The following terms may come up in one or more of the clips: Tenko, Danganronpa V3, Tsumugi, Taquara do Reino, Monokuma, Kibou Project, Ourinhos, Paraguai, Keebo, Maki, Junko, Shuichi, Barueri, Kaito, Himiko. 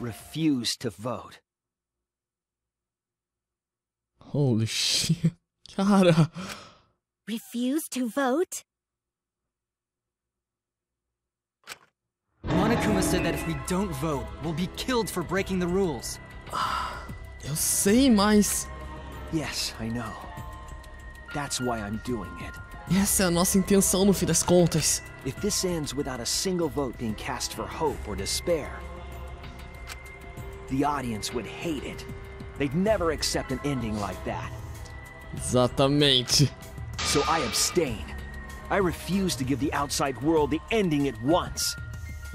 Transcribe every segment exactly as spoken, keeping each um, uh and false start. refused to vote. Holy shit. Cara. Refused to vote? Monokuma said that if we don't vote, we'll be killed for breaking the rules. Eu sei, mas... Yes, I know. That's why I'm doing it. Essa é a nossa intenção no fim das contas. If this ends without a single vote being cast for hope or despair, the audience would hate it. They'd never accept an ending like that. Exatamente. So I abstain. I refuse to give the outside world the ending it wants.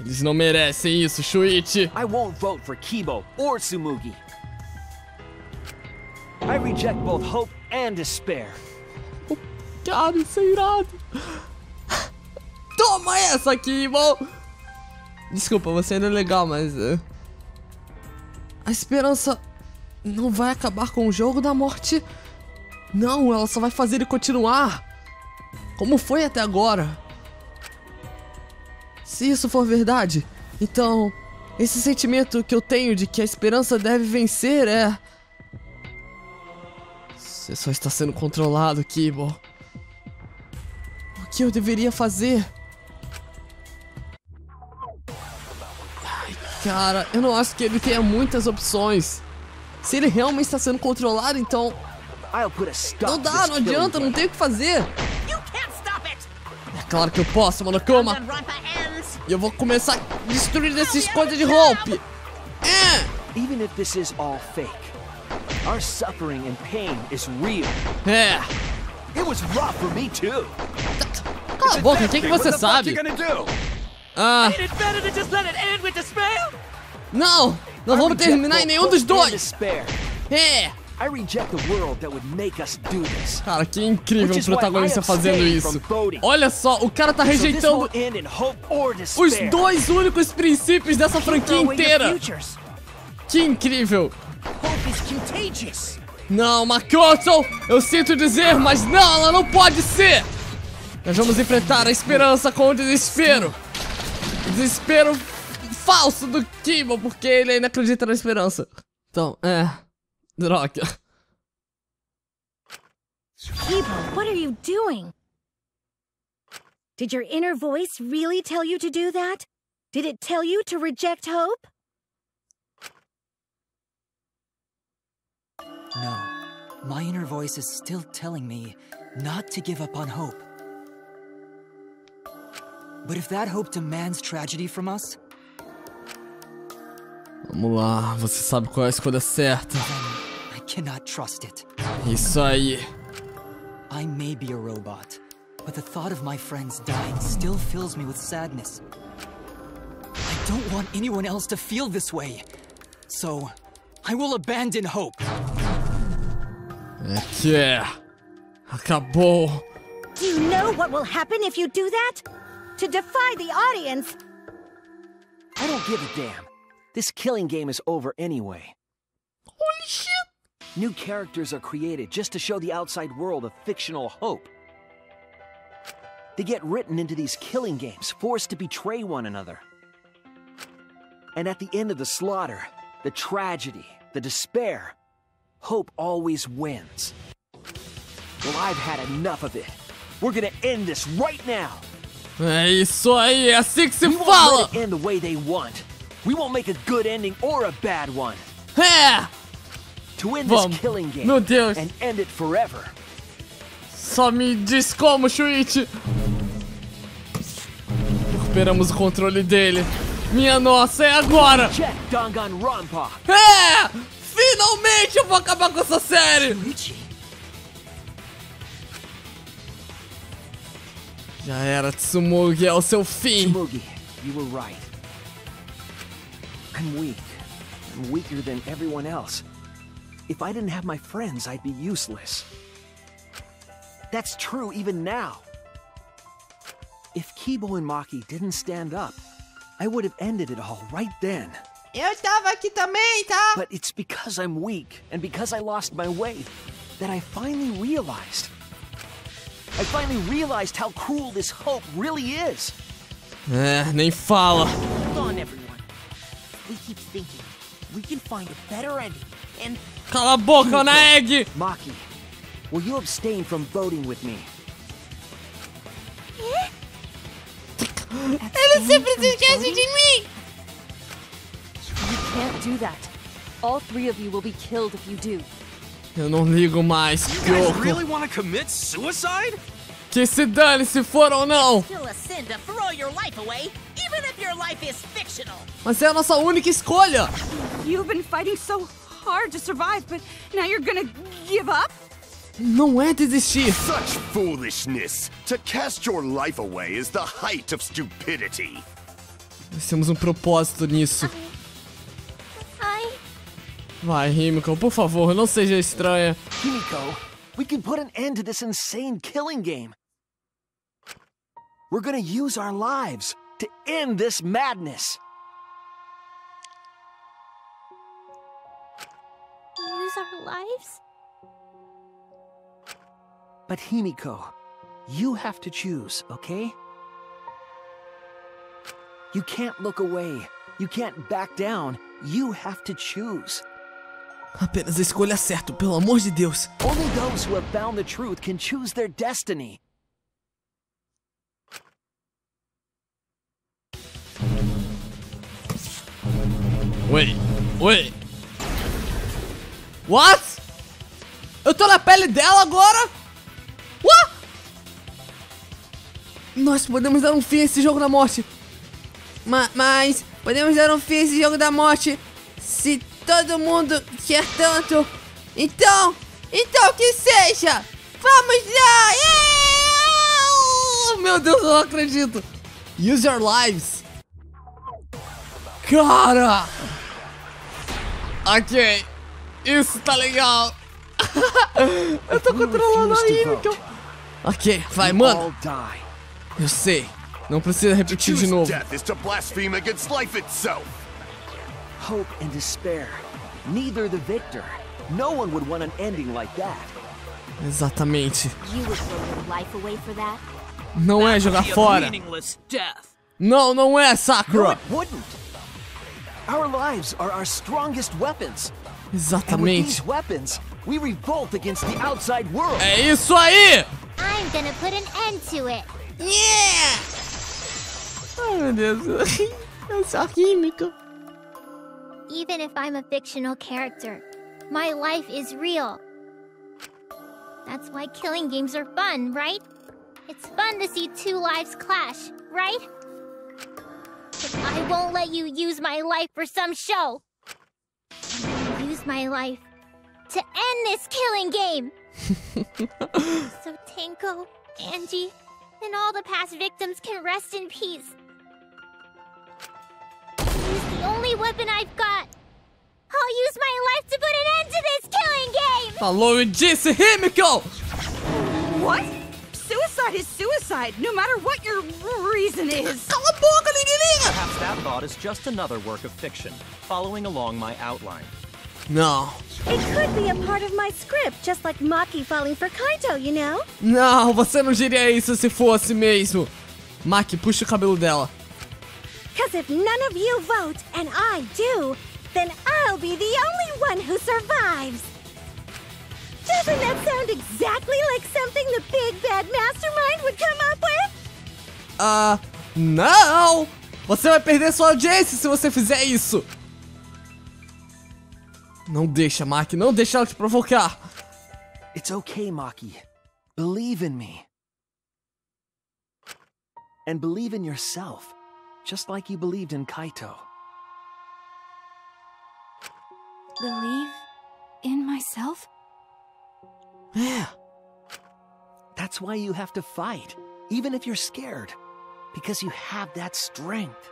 Eles não merecem isso, Shuichi. I won't vote for Keebo or Tsumugi. I reject both hope and despair. Oh, cara, isso é irado. Toma essa, Keebo. Desculpa, você ainda é legal, mas... Uh, a esperança não vai acabar com o jogo da morte. Não, ela só vai fazer ele continuar. Como foi até agora. Se isso for verdade, então esse sentimento que eu tenho de que a esperança deve vencer é... Você só está sendo controlado, Keebo. O que eu deveria fazer? Ai, cara, eu não acho que ele tenha muitas opções. Se ele realmente está sendo controlado, então... Não dá, não adianta, não tem o que fazer. É claro que eu posso, Monokuma. E eu vou começar a destruir essas coisas de roupa. É. Even if this is all fake, our suffering and pain is real. É. It was rough for me too. Cala a boca, o que que você sabe? Ah. Não, não vamos terminar em nenhum dos dois. É. I reject the world that would make us do this. Cara, que incrível o protagonista fazendo isso. Olha só, o cara tá rejeitando os dois únicos princípios dessa franquia inteira. Que incrível. Não, Makoto, eu sinto dizer, mas não, ela não pode ser. Nós vamos enfrentar a esperança com o desespero. O desespero falso do Keebo, porque ele ainda acredita na esperança. Então, é... Droga. Keebo, what are you doing? Did your inner voice really tell you to do that? Did it tell you to reject hope? No. My inner voice is still telling me not to give up on hope. But if that hope demands tragedy from us... Vamos lá, você sabe qual é a escolha certa. Cannot trust it. Isso aí. I may be a robot, but the thought of my friends dying still fills me with sadness. I don't want anyone else to feel this way. So, I will abandon hope. É que é. Acabou. Do you know what will happen if you do that? To defy the audience. I don't give a damn. This killing game is over anyway. Holy shit. New characters are created just to show the outside world a fictional hope. They get written into these killing games, forced to betray one another. And at the end of the slaughter, the tragedy, the despair, hope always wins. Well, I've had enough of it. We're gonna end this right now. É isso aí, é assim que se fala. We won't end the way they want. We won't make a good ending or a bad one. É. Vamos, meu Deus. Só me diz como, Shuichi. Recuperamos o controle dele. Minha nossa, é agora. É, finalmente eu vou acabar com essa série. Já era, Tsumugi, é o seu fim. Tsumugi, you were right. I'm weak. I'm weaker than everyone else. If I didn't have my friends, I'd be useless. That's true even now. If Keebo and Maki didn't stand up, I would have ended it all right then. Eu estava aqui também, tá? But it's because I'm weak and because I lost my way that I finally realized. I finally realized how cruel this hope really is. É, nem fala. Hold on, everyone. we keep thinking we can find a better ending. And cala a boca, na egg. Maki, will you abstain from voting with me? Ela sempre se esquece de mim. You can't do that. All three of you will be killed if you do. Eu não ligo mais. You guys really want to commit suicide? Que se dane se for ou não. Mas é a nossa única escolha. You've been fighting so hard to survive, but now you're gonna give up? Não é desistir. Such foolishness. To cast your life away is the height of stupidity. Nós temos um propósito nisso. Vai, Himiko, por favor, não seja estranha. Himiko, we can put an end to this insane killing game. We're gonna use our lives to end this madness. Use our lives? But Himiko, you have to choose, okay? You can't look away. You can't back down. You have to choose. Apenas escolha certo, pelo amor de Deus. Only those who have found the truth can choose their destiny. Wait, wait. What? Eu tô na pele dela agora? What? Nós podemos dar um fim a esse jogo da morte. Ma mas podemos dar um fim a esse jogo da morte se todo mundo quer tanto. Então, então que seja. Vamos lá. Yeah! Meu Deus, eu não acredito. Use your lives. Cara. Ok, isso tá legal. Eu tô controlando a Himiko. Ok, vai, mano. Eu sei, não precisa repetir de novo. Hope and despair. Neither the victor. No one would want an ending like that. Exatamente. Não é jogar fora. Não, não é, Sakura. Our lives are our strongest weapons. Exatamente. We revolt against the outside world. É isso aí! I'm gonna put an end to it. Yeah! Oh, meu Deus. Eu sou Himiko. Even if I'm a fictional character, my life is real. That's why killing games are fun, right? It's fun to see two lives clash, right? But I won't let you use my life for some show. Use my life to end this killing game. So Tenko, Angie, and all the past victims can rest in peace. Use the only weapon I've got. I'll use my life to put an end to this killing game. Falou e disse Himiko. What? Suicide is suicide, no matter what your reason is. Cala a boca, ninguém liga. Perhaps that thought is just another work of fiction, following along my outline. Não. It could be a part of my script, just like Maki falling for Kaito, you know? Não, você não diria isso se fosse mesmo. Maki, puxa o cabelo dela. Because if none of you vote and I do, then I'll be the only one who survives. Doesn't that sound exactly like something the big bad mastermind would come up with? Ah, uh, não. Você vai perder sua audiência se você fizer isso. Não deixa, Maki, não deixa ela te provocar. It's okay, Maki. Believe in me. And believe in yourself, just like you believed in Kaito. Believe in myself? Yeah. That's why you have to fight, even if you're scared, because you have that strength.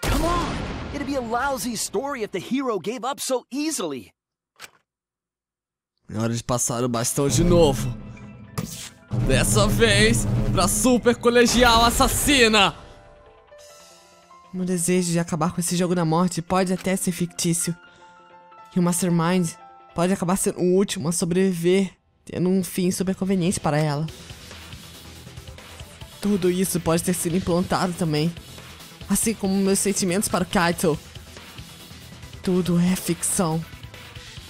Come on. It'd be a lousy story if the hero gave up so easily. É hora de passar o bastão de novo. Dessa vez, pra super colegial assassina. Meu desejo de acabar com esse jogo da morte pode até ser fictício. E o Mastermind pode acabar sendo o último a sobreviver, tendo um fim super conveniente para ela. Tudo isso pode ter sido implantado também. assim como meus sentimentos para o Kaito. Tudo é ficção.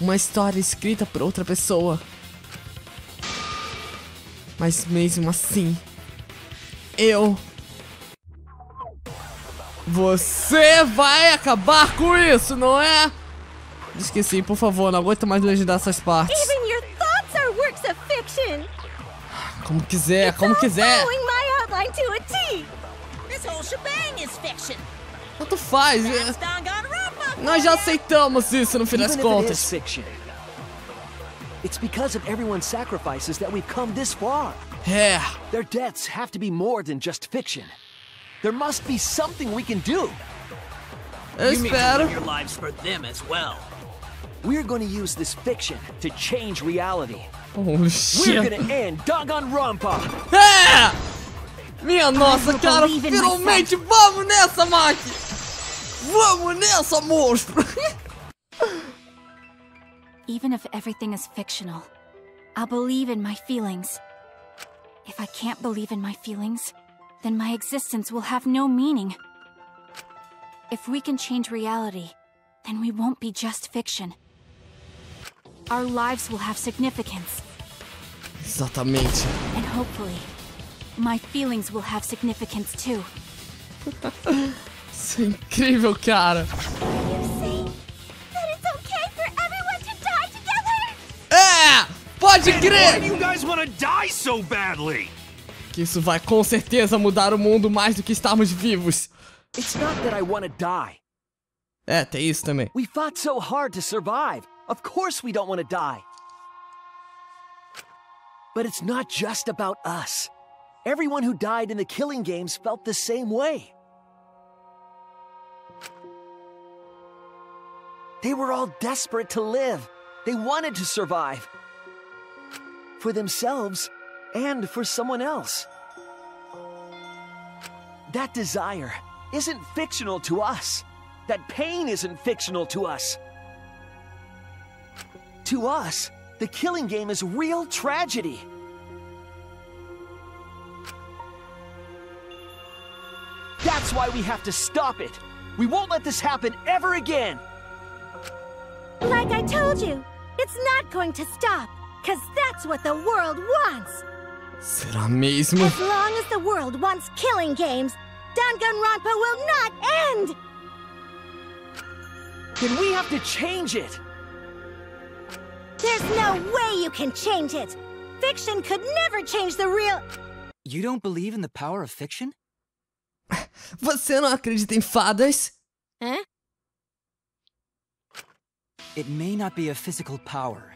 Uma história escrita por outra pessoa. Mas mesmo assim... eu... Você vai acabar com isso, não é? Esqueci, por favor, não aguento mais legendar essas partes. Como quiser, como quiser. Tanto faz. Nós já aceitamos isso no fim das contas. It's because of everyone's sacrifices that we've come this far. Yeah. Their deaths have to be more than just fiction. There must be something we can do. Eu espero. Your lives for them as well. We're going to use this fiction to change reality. Oh shit. We're going to end Danganronpa. Yeah! Minha nossa, cara, finalmente vamos nessa, Maki. Vamos nessa, monstro. Even if everything is fictional, I'll believe in my feelings. If I can't believe in my feelings, then my existence will have no meaning. If we can change reality, then we won't be just fiction. Our lives will have significance. Exatamente. And hopefully, my feelings will have significance too. Isso é incrível, cara. Pode crer! Que isso vai com certeza mudar o mundo mais do que estarmos vivos. É, tem isso também. They were all desperate to live. They wanted to survive. For themselves and for someone else. That desire isn't fictional to us. That pain isn't fictional to us. To us, the killing game is real tragedy. That's why we have to stop it. We won't let this happen ever again. Like I told you, it's not going to stop. Because that's what the world wants. Será mesmo? As long as the world wants killing games, Danganronpa will not end. Then we have to change it. There's no way you can change it. Fiction could never change the real. You don't believe in the power of fiction? Você não acredita em fadas? Huh? It may not be a physical power.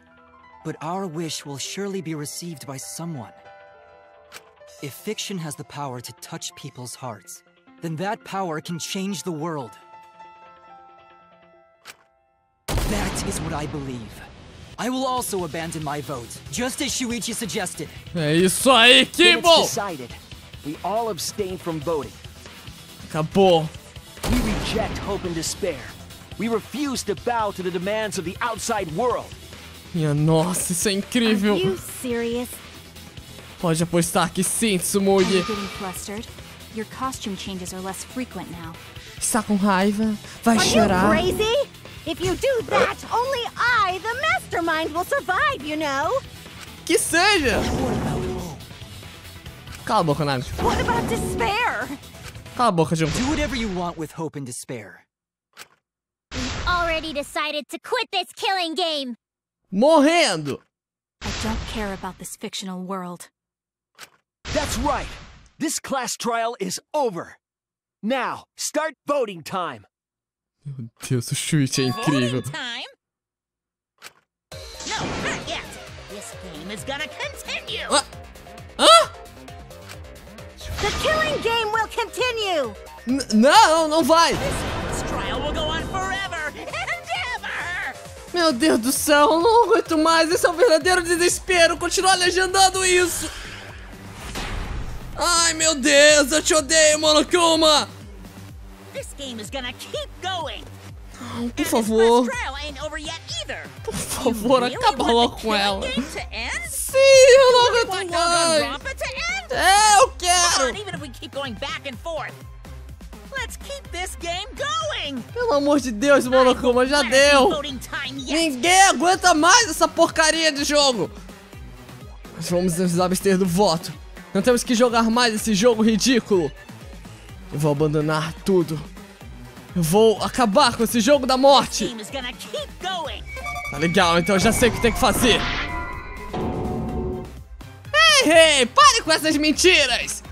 But our wish will surely be received by someone. If fiction has the power to touch people's hearts, then that power can change the world. That is what I believe. I will also abandon my vote, just as Shuichi suggested. É isso aí, Keebo! Decided. We all abstain from voting. Acabou. We reject hope and despair. We refuse to bow to the demands of the outside world. Minha nossa, isso é incrível. Pode apostar que sim, Tsumugi. Está com raiva? Vai chorar? Que seja! Cala a boca, Nami. Cala a boca, Junko. Do whatever you want with hope and despair. We've already decided to quit this killing game. Morrendo. I don't care about this fictional world. That's right. This class trial is over. Now, start voting time. Meu Deus, o Shuichi é incrível. No, not yet. This game is gonna continue. Ah? Ah? The killing game will continue. N não, não vai. This trial will go on forever. Meu Deus do céu, eu não aguento mais, isso é um verdadeiro desespero, continuar legendando isso. Ai meu Deus, eu te odeio, Monokuma. Oh, por favor. Por favor, acaba logo com ela. Sim, eu não aguento mais. É, eu quero. Let's keep this game going. Pelo amor de Deus, Monokuma, já deu. Ninguém aguenta mais essa porcaria de jogo. Nós vamos nos abster do voto. Não temos que jogar mais esse jogo ridículo. Eu vou abandonar tudo. Eu vou acabar com esse jogo da morte. Tá legal, então eu já sei o que tem que fazer. Ei, hey, hey, pare com essas mentiras.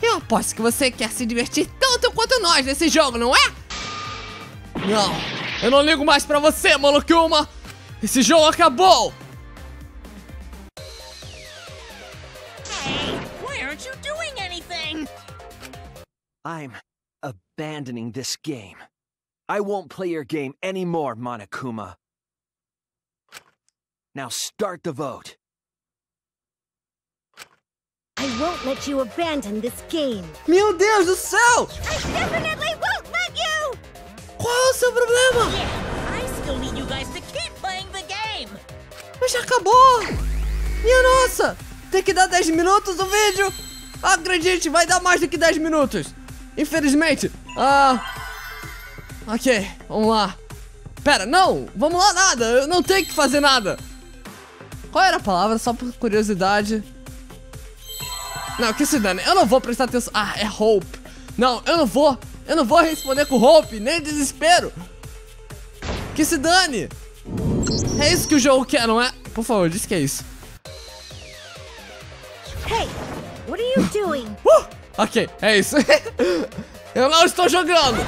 Eu aposto que você quer se divertir tanto quanto nós nesse jogo, não é? Não, eu não ligo mais pra você, Monokuma. Esse jogo acabou. Hey, why aren't you doing anything? I'm abandoning this game. I won't play your game anymore, Monokuma. Now start the vote. I won't let you abandon this game. Meu Deus do céu! I definitely won't let you! Qual é o seu problema? Yeah, I still need you guys to keep playing the game. Mas já acabou! Minha nossa! Tem que dar dez minutos o vídeo! Acredite, vai dar mais do que dez minutos! Infelizmente, ah... Ok, vamos lá. Pera, não! Vamos lá nada! Eu não tenho que fazer nada! Qual era a palavra? Só por curiosidade... Não, que se dane, eu não vou prestar atenção. Ah, é Hope. Não, eu não vou. Eu não vou responder com Hope, nem desespero. Que se dane. É isso que o jogo quer, não é? Por favor, diz que é isso. Hey, what are you doing? Uh, ok, é isso. Eu não estou jogando.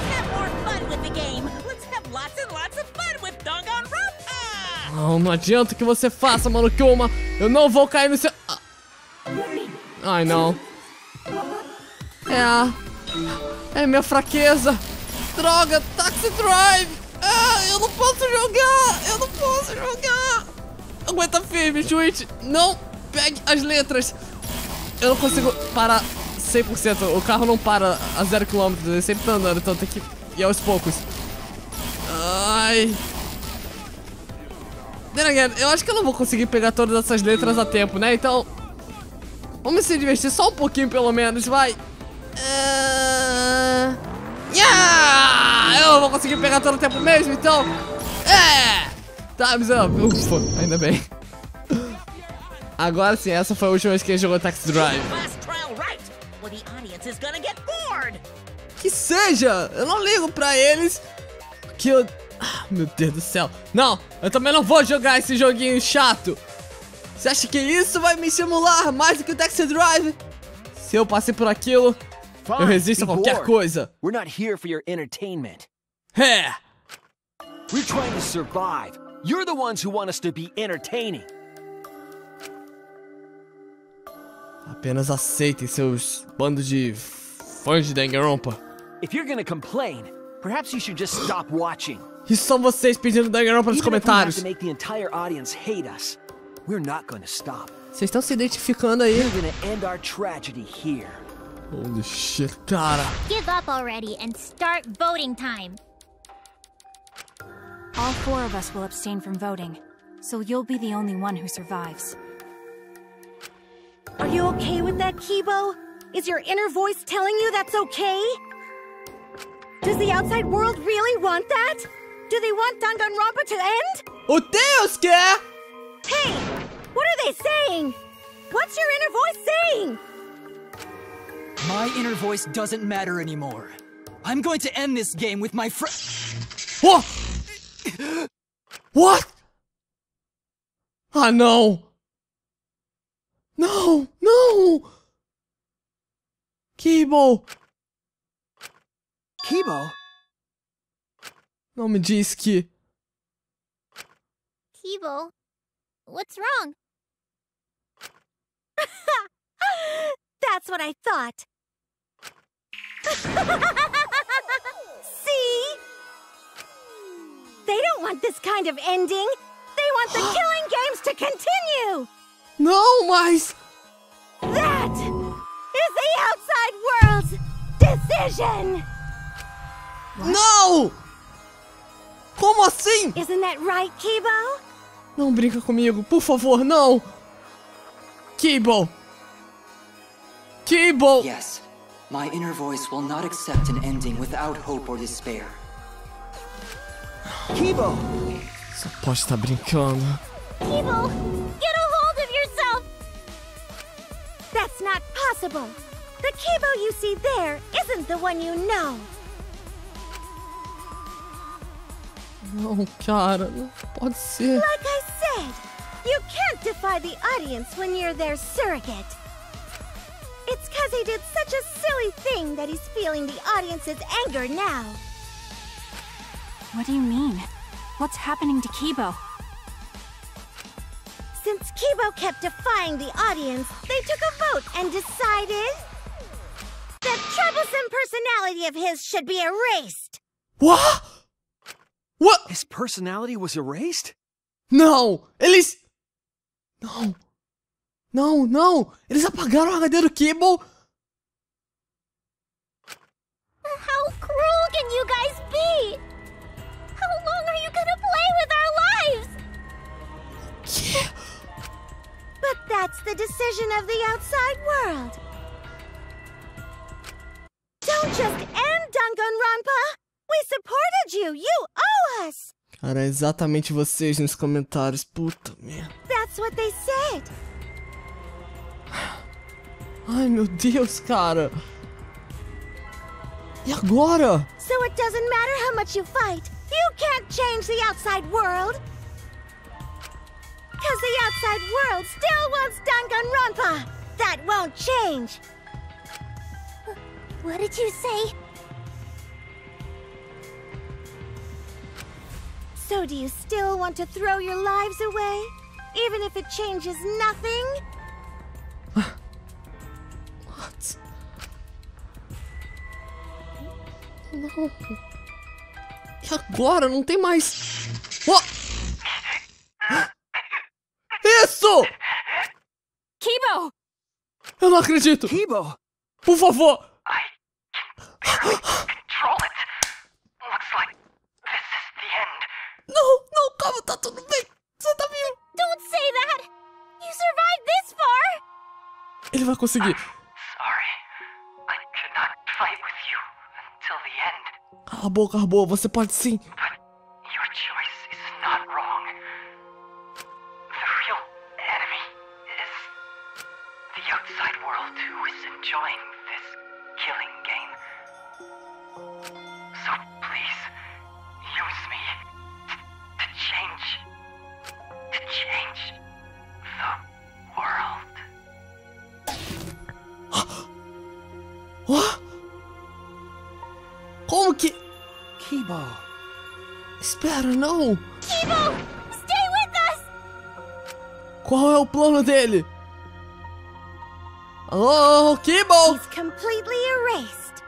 Não, não adianta que você faça, Monokuma. Eu não vou cair no seu... Ai, não. É a... É minha fraqueza. Droga, Taxi Drive. Ah, eu não posso jogar. Eu não posso jogar. Aguenta firme, Shuichi. Não pegue as letras. Eu não consigo parar cem por cento. O carro não para a zero quilômetros. Ele sempre tá andando, então tem que ir aos poucos. Ai... Then again, eu acho que eu não vou conseguir pegar todas essas letras a tempo, né? Então... Vamos se divertir só um pouquinho, pelo menos, vai. Uh... Yeah! Eu vou conseguir pegar todo o tempo mesmo, então. É! Time's up. Ufa, ainda bem. Agora sim, essa foi a última vez que ele jogou Taxi Drive. Que seja! Eu não ligo pra eles. Que eu... Ah, meu Deus do céu. Não, eu também não vou jogar esse joguinho chato. Você acha que isso vai me estimular mais do que o Taxi Drive? Se eu passei por aquilo, eu resisto a qualquer coisa. We're not here for your entertainment. É. We're trying to survive. You're the ones who want us to be entertaining. Apenas aceitem seus bandos de fãs de Danganronpa. If you're gonna complain, perhaps you should just stop watching. Isso são vocês pedindo Danganronpa nos comentários. Even if we have to make the entire audience hate us. We're not going to stop. Vocês estão se identificando aí? We're going to end our tragedy here. Holy shit, cara. Give up already and start voting time. All four of us will abstain from voting, so you'll be the only one who survives. Are you okay with that, Keebo? Is your inner voice telling you that's okay? Does the outside world really want that? Do they want Danganronpa to end? O Deus quer! Hey! What are they saying? What's your inner voice saying? My inner voice doesn't matter anymore. I'm going to end this game with my friend. What? What? Ah, não. No, no. Keebo. Keebo? Não me diz que... Keebo? What's wrong? That's what I thought. See? They don't want this kind of ending. They want the killing games to continue. No, mice. That is the outside world's decision. What? No. Como assim? Isn't that right, Keebo? Não brinca comigo, por favor, não! Keebo! Keebo! Yes, My inner voice will not accept an ending without hope or despair. Keebo! Você pode estar brincando. Keebo, get a hold of yourself! That's not possible. The Keebo you see there isn't the one you know. Não, cara, não pode ser. Like I said, you can't defy the audience when you're their surrogate. It's because he did such a silly thing that he's feeling the audience's anger now. What do you mean? What's happening to Keebo? Since Keebo kept defying the audience, they took a vote and decided the troublesome personality of his should be erased. What? What? His personality was erased? No! Eles... No! Não, não! Eles apagaram o H D do Keebo! How cruel can you guys be? How long are you gonna play with our lives? Que... But that's the decision of the outside world. Don't just end Danganronpa! We supported you! You owe us! Cara, é exatamente vocês nos comentários, puta merda. That's what they said. Ai, meu Deus, cara. E agora? So it doesn't matter how much you fight. You can't change the outside world. Cuz the outside world still wants Danganronpa. That won't change. What did you say? So do you still want to throw your lives away, even if it changes nothing? What? Não. E agora? Não tem mais. What? Isso! Keebo! Eu não acredito! Keebo! Por favor! I barely control it. Looks like this is the end. Não, não, calma, tá tudo bem. Você tá vivo. Don't say that! You survived this far! Ele vai conseguir. Cala a boca, Arbo, você pode sim. Não! Keebo, stay with us! Qual é o plano dele? Alô, Keebo! He's completely erased.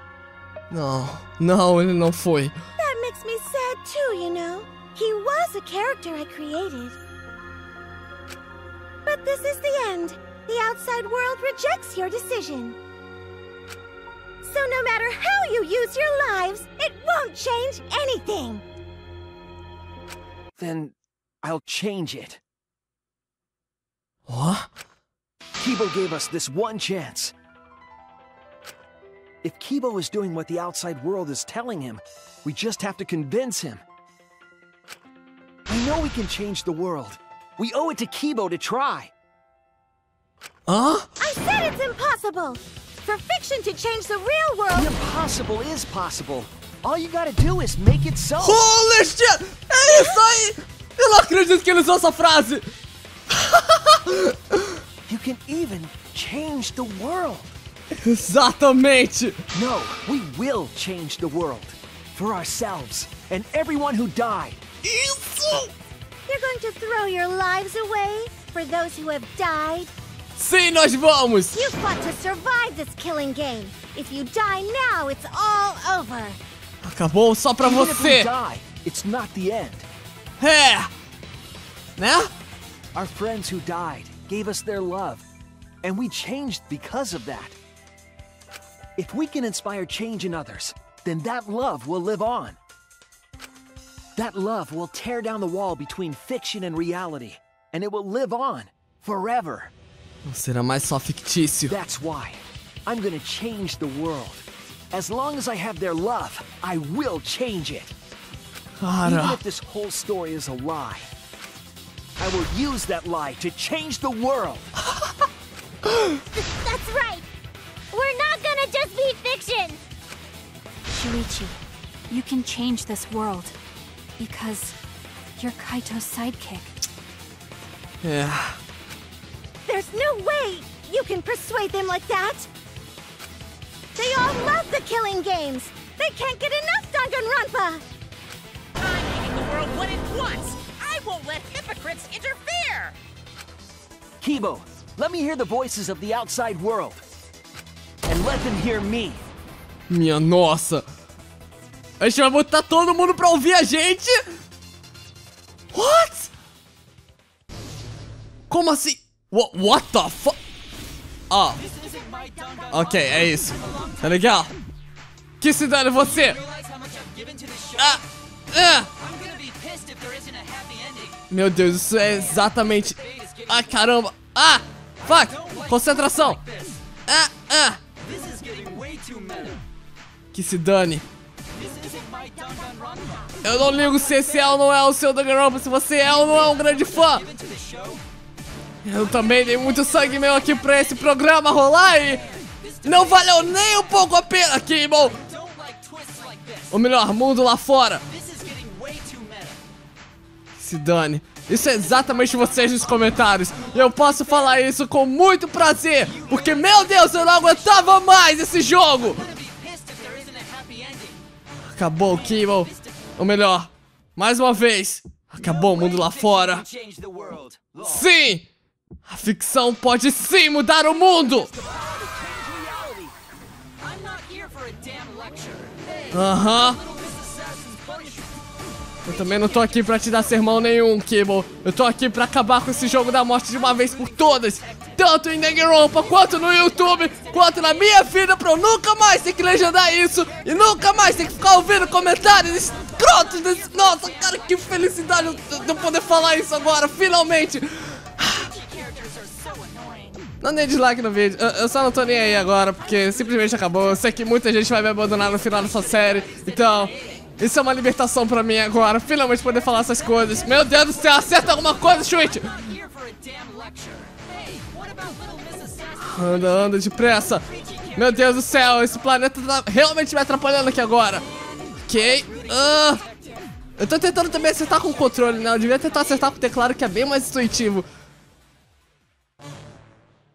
Não, não, ele não foi. That makes me sad too, you know. He was a character I created. But this is the end. The outside world rejects your decision. So no matter how you use your lives, it won't change anything. Then I'll change it. What? Keebo gave us this one chance. If Keebo is doing what the outside world is telling him, we just have to convince him. We know we can change the world. We owe it to Keebo to try. Huh? I said it's impossible! For fiction to change the real world... The impossible is possible. All you gotta do is make it so. Holy shit! É isso aí! Eu não acredito que ele usou essa frase! You can even change the world. Exatamente! No, we will change the world. For ourselves and everyone who died. Isso! You're going to throw your lives away for those who have died? Sim, nós vamos! You've got to survive this killing game. If you die now, it's all over. Acabou só pra você. It's not the end. É. Né? Our friends who died gave us their love, and we changed because of that. If we can inspire change in others, then that love will live on. That love will tear down the wall between fiction and reality, and it will live on forever. Não será mais só fictício. That's why I'm gonna change the world. As long as I have their love, I will change it. Cara. Even if this whole story is a lie, I will use that lie to change the world. That's right. We're not gonna just be fiction. Shuichi, you can change this world because you're Kaito's sidekick. Yeah. There's no way you can persuade them like that. They all love the killing games. They can't get enough Danganronpa. I'm making the world what it wants. I won't let hypocrites interfere. Keebo, let me hear the voices of the outside world. And let them hear me. Minha nossa. A gente vai botar todo mundo pra ouvir a gente? What? Como assim? What, what the fuck? Ah. Ok, é isso. Tá legal? Que cidade é você? Ah. Ah. Meu Deus, isso é exatamente... Ah, caramba. Ah. Fuck. Concentração. Ah, ah. Que se dane. Eu não ligo se esse é ou não é o seu Danganronpa, se você é ou não é um grande fã. Eu também dei muito sangue meu aqui pra esse programa rolar e... Não valeu nem um pouco a pena, Keebo! O melhor mundo lá fora. Se dane. Isso é exatamente vocês nos comentários. Eu posso falar isso com muito prazer, porque, meu Deus, eu não aguentava mais esse jogo! Acabou, Keebo. Ou melhor, mais uma vez, acabou o mundo lá fora. Sim! A ficção pode sim mudar o mundo! Aham. Uh-huh. Eu também não tô aqui pra te dar sermão nenhum, Keebo. Eu tô aqui pra acabar com esse jogo da morte de uma vez por todas. Tanto em Danganronpa, quanto no YouTube, quanto na minha vida, pra eu nunca mais ter que legendar isso. E nunca mais ter que ficar ouvindo comentários escrotos desse... Nossa, cara, que felicidade de eu poder falar isso agora, finalmente. Não dê dislike no vídeo, eu, eu só não tô nem aí agora, porque simplesmente acabou. Eu sei que muita gente vai me abandonar no final dessa série, então... Isso é uma libertação pra mim agora, finalmente poder falar essas coisas. Meu Deus do céu, acerta alguma coisa, Shuichi! Anda, anda, depressa. Meu Deus do céu, esse planeta tá realmente me atrapalhando aqui agora. Ok. Uh, eu tô tentando também acertar com o controle, né? Eu devia tentar acertar com o teclado, que é bem mais intuitivo.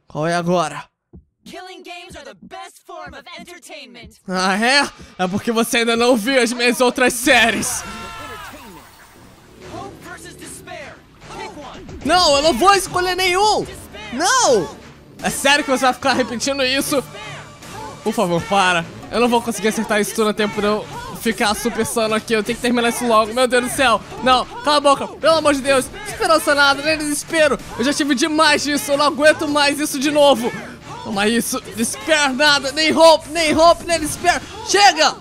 Qual é agora? Ah, é? É porque você ainda não viu as minhas outras séries. Não, eu não vou escolher nenhum. Não! É sério que você vai ficar repetindo isso? Por favor, para. Eu não vou conseguir acertar isso tudo no tempo de eu ficar super sano aqui. Eu tenho que terminar isso logo. Meu Deus do céu. Não, cala a boca. Pelo amor de Deus. Esperança nada, nem desespero. Eu já tive demais disso. Eu não aguento mais isso de novo. Toma isso, despair nada, nem hope, nem hope, nem despair. Chega!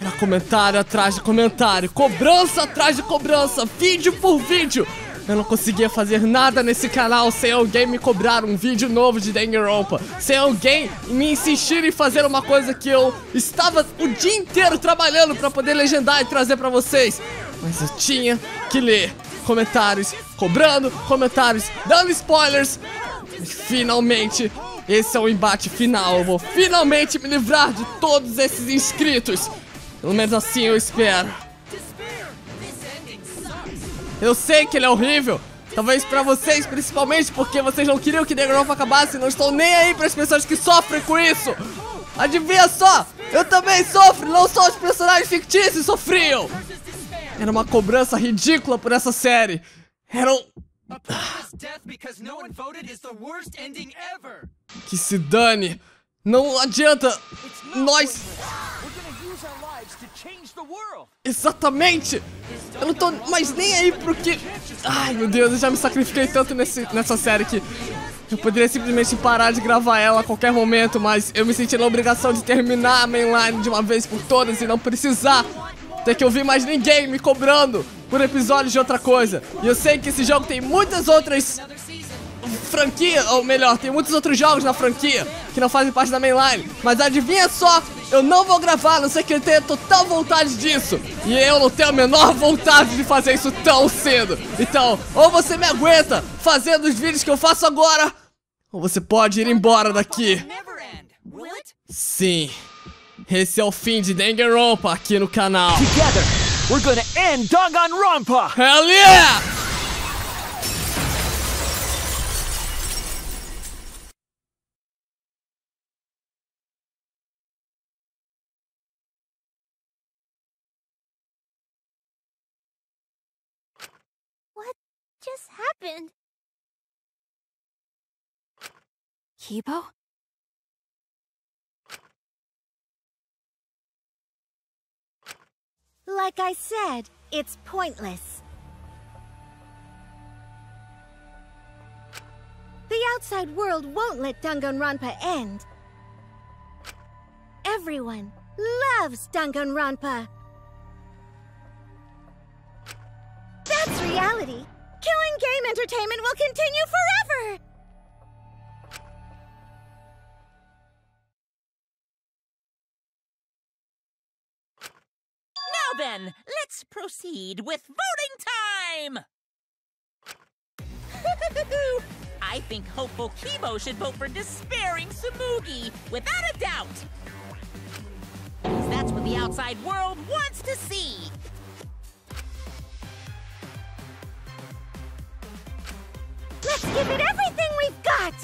Era comentário atrás de comentário, cobrança atrás de cobrança, vídeo por vídeo. Eu não conseguia fazer nada nesse canal sem alguém me cobrar um vídeo novo de Danganronpa, sem alguém me insistir em fazer uma coisa que eu estava o dia inteiro trabalhando pra poder legendar e trazer pra vocês. Mas eu tinha que ler comentários, cobrando comentários, dando spoilers. Finalmente, esse é o embate final. Eu vou finalmente me livrar de todos esses inscritos. Pelo menos assim eu espero. Eu sei que ele é horrível. Talvez pra vocês, principalmente, porque vocês não queriam que Danganronpa acabasse. Não estou nem aí pras pessoas que sofrem com isso. Adivinha só, eu também sofro. Não só os personagens fictícios sofriam. Era uma cobrança ridícula por essa série. Era um... Que se dane. Não adianta. Nós... Exatamente. Eu não tô mais nem aí pro que... Ai, meu Deus, eu já me sacrifiquei tanto nesse, nessa série que... Eu poderia simplesmente parar de gravar ela a qualquer momento, mas eu me senti na obrigação de terminar a mainline de uma vez por todas e não precisar ter que ouvir mais ninguém me cobrando por episódios de outra coisa. E eu sei que esse jogo tem muitas outras franquias, ou melhor, tem muitos outros jogos na franquia. que não fazem parte da mainline. Mas adivinha só, eu não vou gravar, a não ser que eu tenha total vontade disso. E eu não tenho a menor vontade de fazer isso tão cedo. Então, ou você me aguenta fazendo os vídeos que eu faço agora, ou você pode ir embora daqui. Sim, esse é o fim de Danganronpa aqui no canal. Together, we're gonna end Danganronpa! Hell yeah! What just happened? Keebo? Like I said, it's pointless. The outside world won't let Danganronpa end. Everyone loves Danganronpa. That's reality. Killing game entertainment will continue forever! Then, let's proceed with voting time! I think hopeful Keebo should vote for despairing Tsumugi, without a doubt! Because that's what the outside world wants to see! Let's give it everything we've got!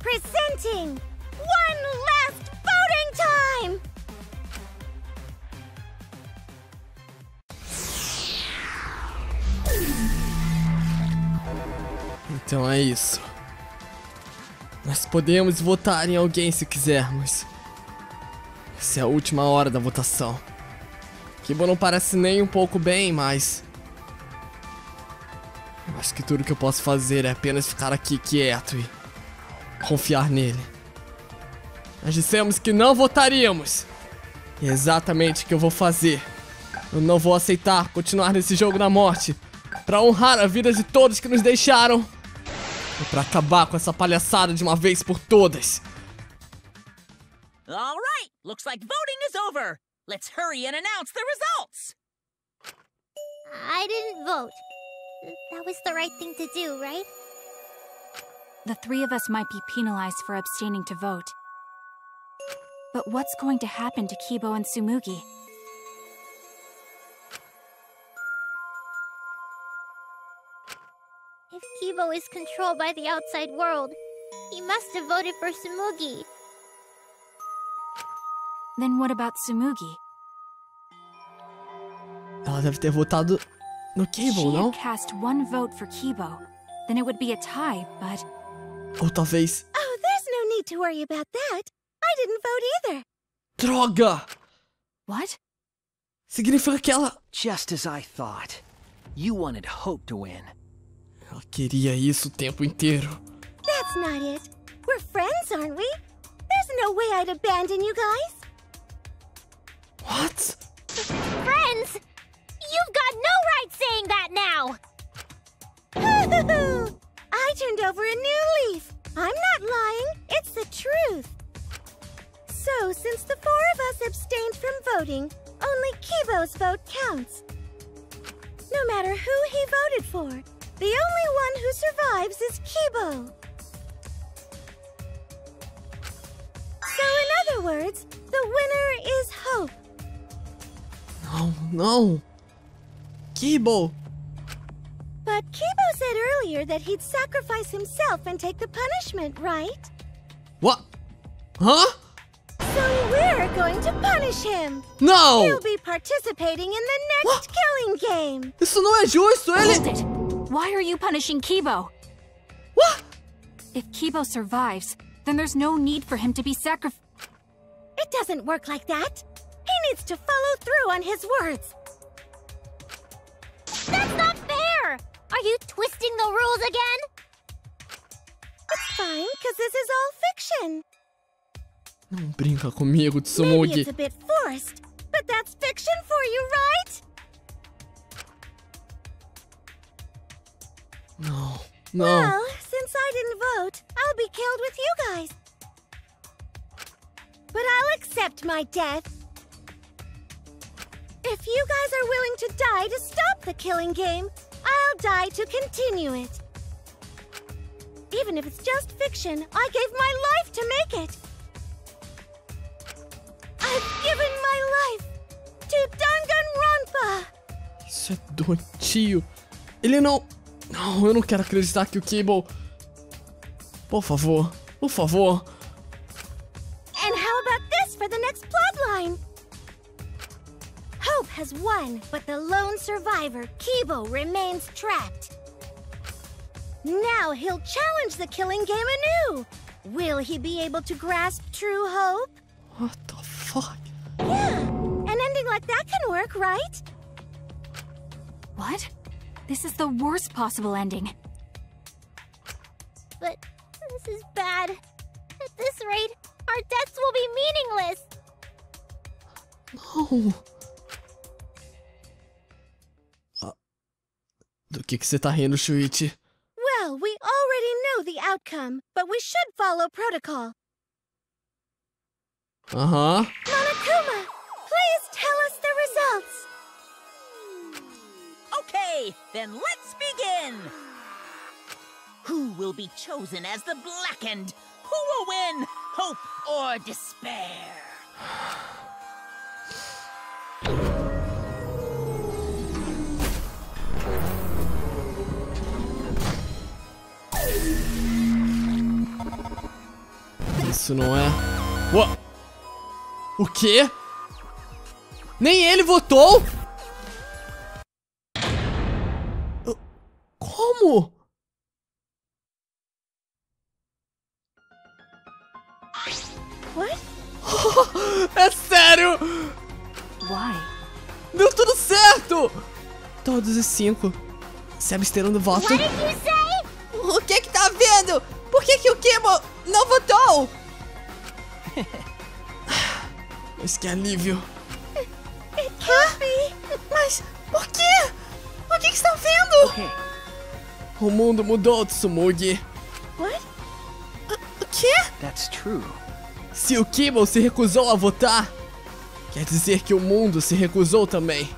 Presenting one last voting time! Então é isso. Nós podemos votar em alguém se quisermos. Essa é a última hora da votação. Keebo não parece nem um pouco bem, mas... eu acho que tudo que eu posso fazer é apenas ficar aqui quieto e... confiar nele. Nós dissemos que não votaríamos. E é exatamente o que eu vou fazer. Eu não vou aceitar continuar nesse jogo da morte. Pra honrar a vida de todos que nos deixaram. E pra acabar com essa palhaçada de uma vez por todas. All right, looks like voting is over. Let's hurry and announce the results. I didn't vote. That was the right thing to do, right? The three of us might be penalized for abstaining to vote. But what's going to happen to Keebo and Tsumugi? If Keebo is controlled by the outside world, he must have voted for Tsumugi. Then what about Tsumugi? Ela deve ter votado no Keebo, não? She had cast one vote for Keebo, then it would be a tie, but... ou talvez... oh, there's no need to worry about that. I didn't vote either. Droga! What? Significa que ela... just as I thought. You wanted Hope to win. Ela queria isso o tempo inteiro. That's not it. We're friends, aren't we? There's no way I'd abandon you guys. What? Friends? You've got no right saying that now. I turned over a new leaf. I'm not lying. It's the truth. So, since the four of us abstained from voting, only Keebo's vote counts. No matter who he voted for. The only one who survives is Keebo. So in other words, the winner is Hope. No, no. Keebo. But Keebo said earlier that he'd sacrifice himself and take the punishment, right? What? Huh? So we're going to punish him. No. He'll be participating in the next what? Killing game. Isso não é justo, ele... why are you punishing Keebo? What? If Keebo survives, then there's no need for him to be sacrificed. It doesn't work like that. He needs to follow through on his words. That's not fair! Are you twisting the rules again? It's fine, because this is all fiction. Não brinca comigo, Tsumugi. Maybe it's a bit forced, but that's fiction for you, right? No, no. Well, since I didn't vote, I'll be killed with you guys. But I'll accept my death. If you guys are willing to die to stop the killing game, I'll die to continue it. Even if it's just fiction, I gave my life to make it. I've given my life to Danganronpa. Isso é doentio. Ele não... Não, eu não quero acreditar que o Keebo... Por favor, por favor. And how about this for the next plotline? Hope has won, but the lone survivor, Keebo, remains trapped. Now he'll challenge the killing game anew. Will he be able to grasp true hope? What the fuck? Yeah, an ending like that can work, right? What? This is the worst possible ending. But this is bad. At this rate, our deaths will be meaningless. Não. Ah. Do que que você tá rindo, Shuichi? Well, we already know the outcome, but we should follow protocol. Uh-huh. Monokuma, please tell us the results. Okay, then let's begin. Who will be chosen as the blackened? Who will win, hope or despair? Isso não é... Uou. O quê? Nem ele votou? Como? É sério? Why? Deu tudo certo! Todos os cinco se absterão do voto. O que que tá vendo? Por que que o Keebo não votou? Mas que alívio. Ah, mas por quê? O que que estão vendo? Okay. O mundo mudou, Tsumugi. What? O quê? That's true. Se o Keebo se recusou a votar, quer dizer que o mundo se recusou também.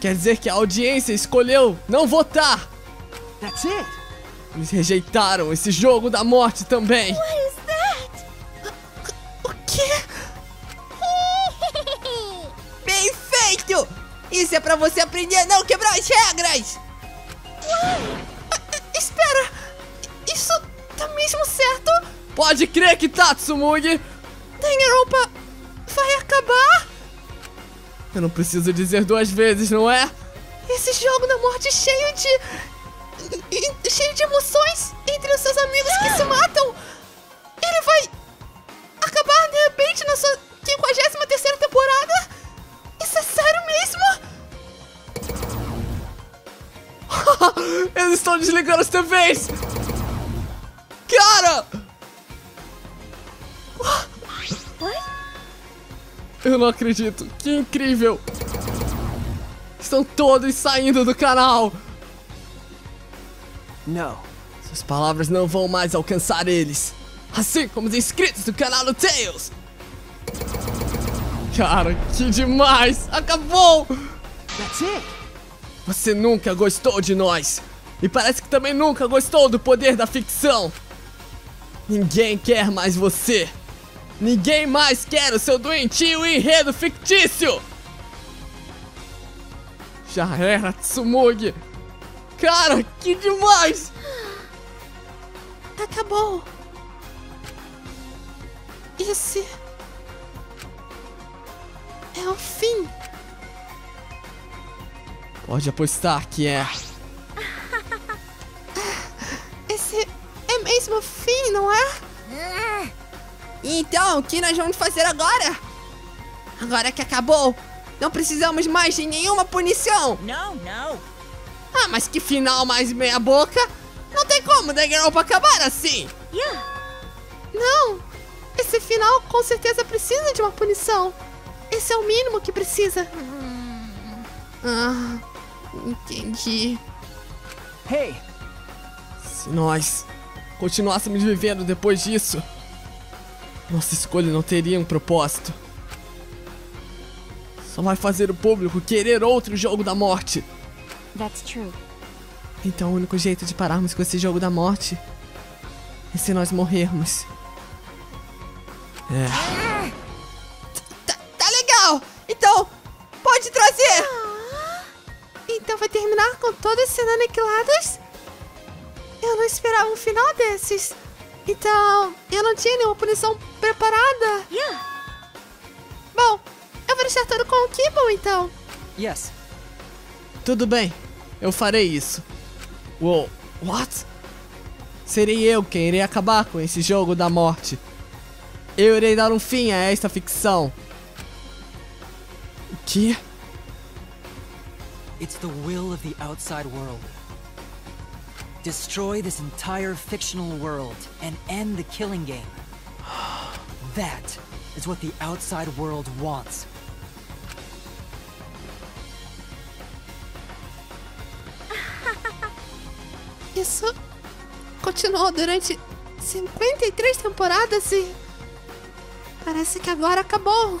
Quer dizer que a audiência escolheu não votar. That's it. Eles rejeitaram esse jogo da morte também. What is that? O quê? Bem feito! Isso é pra você aprender a não quebrar as regras! Ué? Espera! Isso tá mesmo certo? Pode crer que tá, Tsumugi! Danganronpa vai acabar? Eu não preciso dizer duas vezes, não é? Esse jogo da morte cheio de... cheio de emoções entre os seus amigos que se matam! Ele vai... acabar de repente na sua quinquagésima terceira temporada? Isso é sério mesmo? Eles estão desligando as T Vs! Cara! Eu não acredito, que incrível! Estão todos saindo do canal! Não. Suas palavras não vão mais alcançar eles, assim como os inscritos do canal do Tails! Cara, que demais! Acabou! Você nunca gostou de nós, e parece que também nunca gostou do poder da ficção! Ninguém quer mais você! Ninguém mais quer o seu doentio enredo fictício! Já era, Tsumugi! Cara, que demais! Acabou! Esse... é o fim! Pode apostar que é! Esse é mesmo o fim, não é? Então, o que nós vamos fazer agora? Agora que acabou, não precisamos mais de nenhuma punição. Não, não. Ah, mas que final mais meia boca. Não tem como Danganronpa acabar assim. Yeah. Não, esse final com certeza precisa de uma punição. Esse é o mínimo que precisa. Ah, entendi. Hey. Se nós continuássemos vivendo depois disso, Nossa escolha não teria um propósito. Só vai fazer o público querer outro jogo da morte. That's true. Então o único jeito de pararmos com esse jogo da morte é se nós morrermos. É. Ah, tá, tá legal! Então, pode trazer! Ah, então vai terminar com todos sendo aniquilados? Eu não esperava um final desses. Então, eu não tinha nenhuma punição preparada. Yeah. Bom, eu vou deixar tudo com o Keebo, então. Yes. Tudo bem, eu farei isso. Uou, what? Serei eu quem irei acabar com esse jogo da morte. Eu irei dar um fim a esta ficção. O quê? It's the will of the outside world. Destroy this entire fictional world and end the killing game. That is what the outside world wants. Isso continuou durante cinquenta e três temporadas e parece que agora acabou.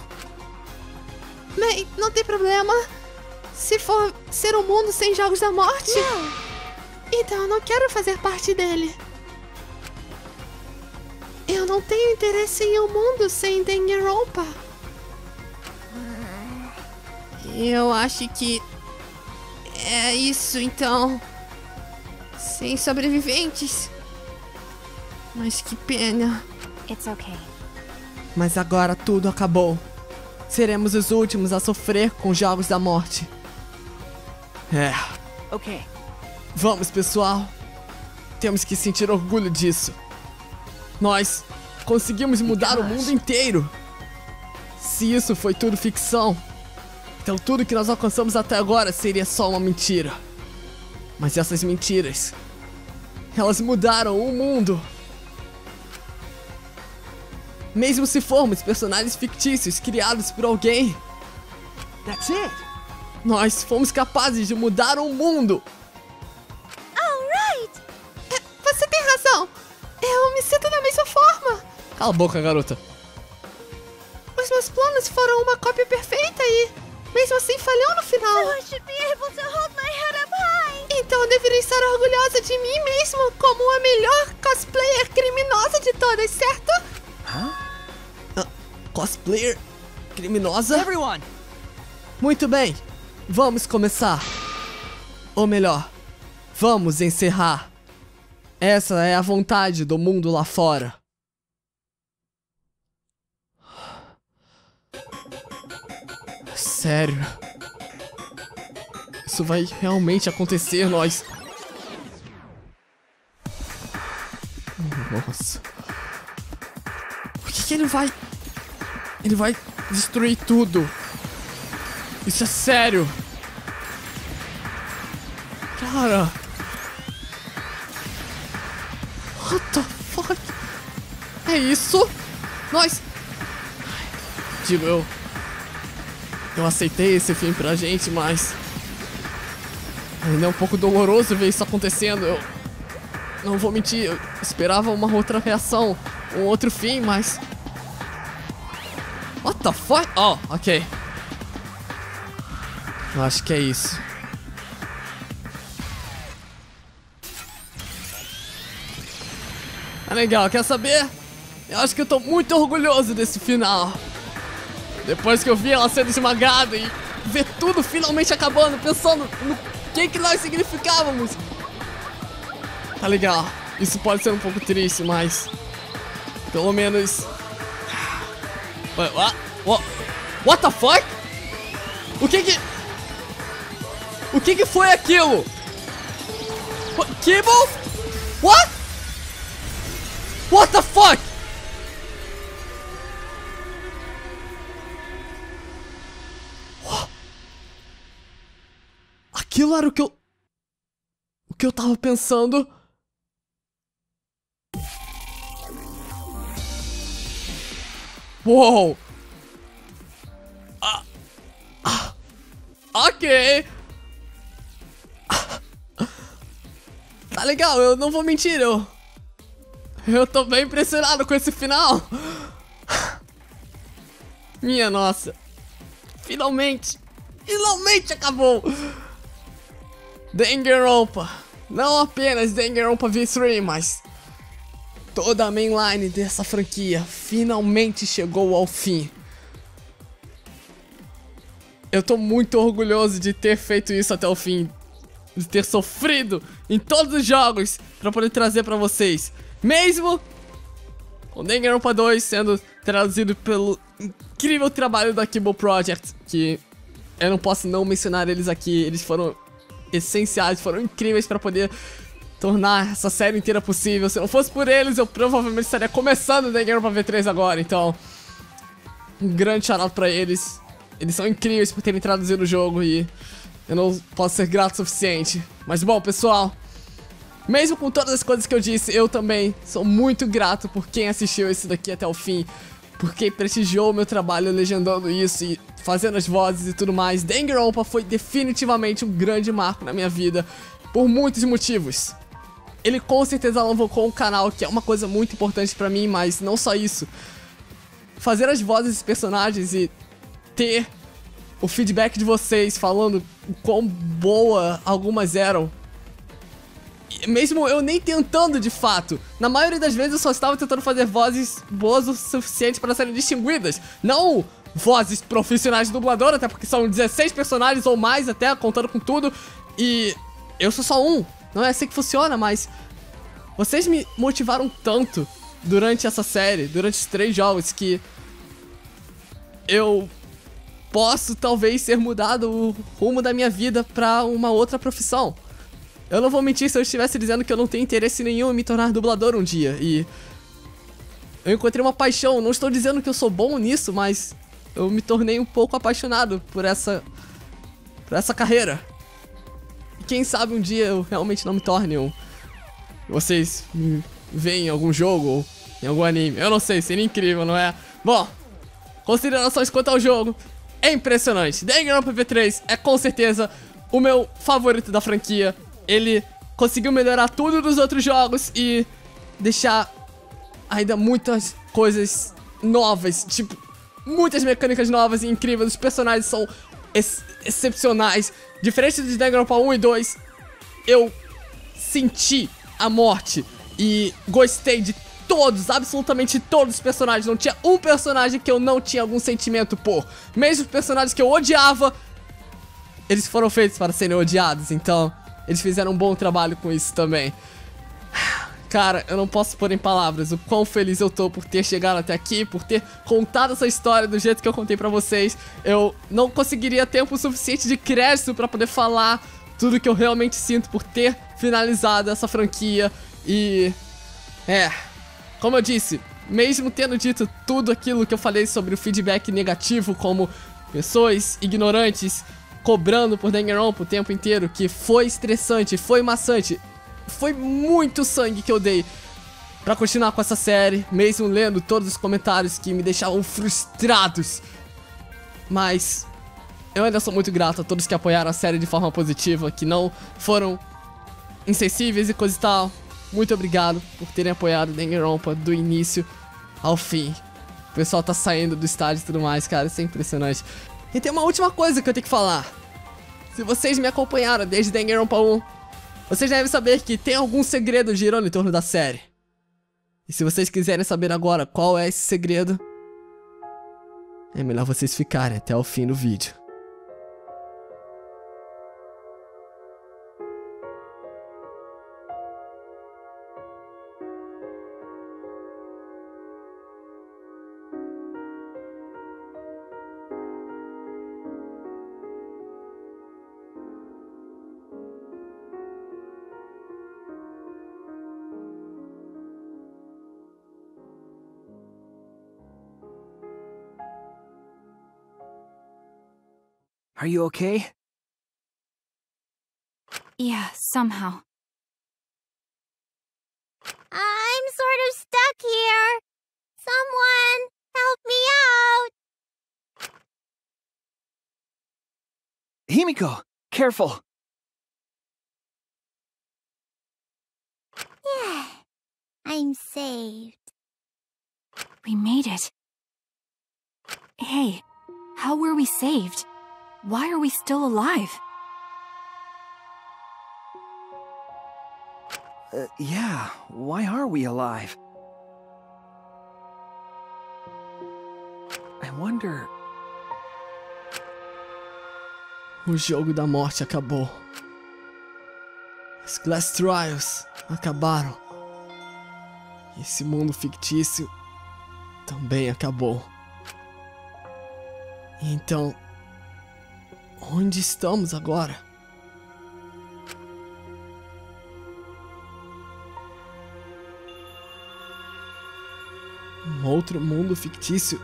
Bem, não tem problema se for ser um mundo sem jogos da morte. Não. Então eu não quero fazer parte dele. Eu não tenho interesse em um mundo sem Danganronpa. Eu acho que é isso então. Sem sobreviventes. Mas que pena. It's okay. Mas agora tudo acabou. Seremos os últimos a sofrer com jogos da morte. É. Ok. Vamos, pessoal. Temos que sentir orgulho disso. Nós conseguimos mudar o mundo inteiro. Se isso foi tudo ficção, então tudo que nós alcançamos até agora seria só uma mentira. Mas essas mentiras, elas mudaram o mundo. Mesmo se formos personagens fictícios criados por alguém, that's it. Nós fomos capazes de mudar o mundo. Eu me sinto da mesma forma. Cala a boca, garota. Os meus planos foram uma cópia perfeita e, mesmo assim, falhou no final. Então eu deveria estar orgulhosa de mim mesmo como a melhor cosplayer criminosa de todas, certo? Huh? Uh, cosplayer criminosa? Everyone. Muito bem, vamos começar. Ou melhor, vamos encerrar. Essa é a vontade do mundo lá fora. Sério? Isso vai realmente acontecer, nós? Nossa. Por que que ele vai... Ele vai destruir tudo. Isso é sério. Cara... What the fuck? É isso? Nós... Digo, eu... Eu aceitei esse fim pra gente, mas... Ainda é um pouco doloroso ver isso acontecendo, eu... Não vou mentir, eu esperava uma outra reação, um outro fim, mas... What the fuck? Oh, ok. Eu acho que é isso. Ah, legal, quer saber? Eu acho que eu tô muito orgulhoso desse final. Depois que eu vi ela sendo esmagada e ver tudo finalmente acabando, pensando no que que nós significávamos. Tá legal, isso pode ser um pouco triste, mas... Pelo menos... What, what, what, what the fuck? O que que... O que que foi aquilo? Keebo? What? What the fuck? Aquilo era o que eu... O que eu tava pensando. Uou. Ah, ah, ok. Ah, tá legal, eu não vou mentir, eu... Eu tô bem impressionado com esse final. Minha nossa. Finalmente. Finalmente acabou. Danganronpa. Não apenas Danganronpa V três, mas toda a mainline dessa franquia finalmente chegou ao fim. Eu tô muito orgulhoso de ter feito isso até o fim. De ter sofrido em todos os jogos pra poder trazer pra vocês. Mesmo o Danganronpa dois sendo traduzido pelo incrível trabalho da Kibou Project, que eu não posso não mencionar eles aqui. Eles foram essenciais, foram incríveis pra poder tornar essa série inteira possível. Se não fosse por eles, eu provavelmente estaria começando o Danganronpa V três agora. Então, um grande shout-out pra eles. Eles são incríveis por terem traduzido o jogo e eu não posso ser grato o suficiente. Mas bom, pessoal, mesmo com todas as coisas que eu disse, eu também sou muito grato por quem assistiu esse daqui até o fim, por quem prestigiou o meu trabalho legendando isso e fazendo as vozes e tudo mais. Danganronpa foi definitivamente um grande marco na minha vida, por muitos motivos. Ele com certeza alavancou o canal, que é uma coisa muito importante pra mim, mas não só isso. Fazer as vozes dos personagens e ter o feedback de vocês falando o quão boa algumas eram. E mesmo eu nem tentando de fato. Na maioria das vezes eu só estava tentando fazer vozes boas o suficiente para serem distinguidas. Não vozes profissionais de dublador, até porque são dezesseis personagens ou mais até, contando com tudo. E eu sou só um. Não é assim que funciona, mas vocês me motivaram tanto durante essa série, durante os três jogos, que eu posso talvez ser mudado o rumo da minha vida pra uma outra profissão. Eu não vou mentir se eu estivesse dizendo que eu não tenho interesse nenhum em me tornar dublador um dia. E eu encontrei uma paixão. Não estou dizendo que eu sou bom nisso, mas eu me tornei um pouco apaixonado por essa, por essa carreira. E quem sabe um dia eu realmente não me torne um. Vocês me veem em algum jogo ou em algum anime. Eu não sei, seria incrível, não é? Bom, considerações quanto ao jogo. É impressionante. Danganronpa V três é com certeza o meu favorito da franquia. Ele conseguiu melhorar tudo dos outros jogos e deixar ainda muitas coisas novas, tipo, muitas mecânicas novas e incríveis. Os personagens são ex excepcionais. Diferente de Danganronpa um e dois, eu senti a morte e gostei de todos, absolutamente todos os personagens. Não tinha um personagem que eu não tinha algum sentimento por. Mesmo os personagens que eu odiava, eles foram feitos para serem odiados, então eles fizeram um bom trabalho com isso também. Cara, eu não posso pôr em palavras o quão feliz eu tô por ter chegado até aqui, por ter contado essa história do jeito que eu contei pra vocês. Eu não conseguiria tempo suficiente de crédito pra poder falar tudo que eu realmente sinto por ter finalizado essa franquia. E é, como eu disse, mesmo tendo dito tudo aquilo que eu falei sobre o feedback negativo, como pessoas ignorantes cobrando por Danganronpa o tempo inteiro, que foi estressante, foi maçante, foi muito sangue que eu dei pra continuar com essa série, mesmo lendo todos os comentários que me deixavam frustrados. Mas eu ainda sou muito grato a todos que apoiaram a série de forma positiva, que não foram insensíveis e coisa e tal. Muito obrigado por terem apoiado Danganronpa do início ao fim. O pessoal tá saindo do estádio e tudo mais, cara. Isso é impressionante. E tem uma última coisa que eu tenho que falar. Se vocês me acompanharam desde Danganronpa um, vocês devem saber que tem algum segredo girando em torno da série. E se vocês quiserem saber agora qual é esse segredo, é melhor vocês ficarem até o fim do vídeo. Are you okay? Yeah, somehow. I'm sort of stuck here. Someone help me out. Himiko, careful. Yeah, I'm saved. We made it. Hey, how were we saved? Why are we still alive? Uh, yeah, why are we alive? I wonder... O jogo da morte acabou. As Class Trials acabaram. Esse mundo fictício também acabou. Então, onde estamos agora? Um outro mundo fictício